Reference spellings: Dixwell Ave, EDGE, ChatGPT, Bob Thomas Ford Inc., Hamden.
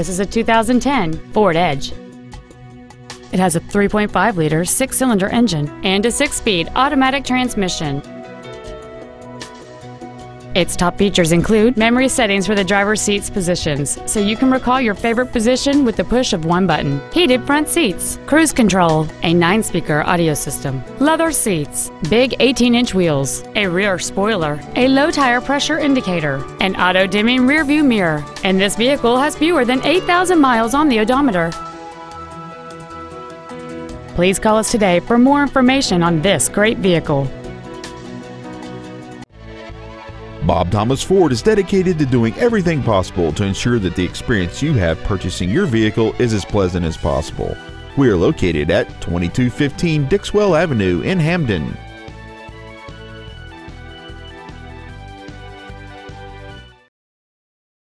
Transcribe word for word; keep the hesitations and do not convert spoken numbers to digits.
This is a two thousand ten Ford Edge. It has a three point five liter six-cylinder engine and a six-speed automatic transmission. Its top features include memory settings for the driver's seat's positions, so you can recall your favorite position with the push of one button, heated front seats, cruise control, a nine-speaker audio system, leather seats, big eighteen inch wheels, a rear spoiler, a low tire pressure indicator, an auto-dimming rearview mirror, and this vehicle has fewer than eight thousand miles on the odometer. Please call us today for more information on this great vehicle. Bob Thomas Ford is dedicated to doing everything possible to ensure that the experience you have purchasing your vehicle is as pleasant as possible. We are located at twenty-two fifteen Dixwell Avenue in Hamden.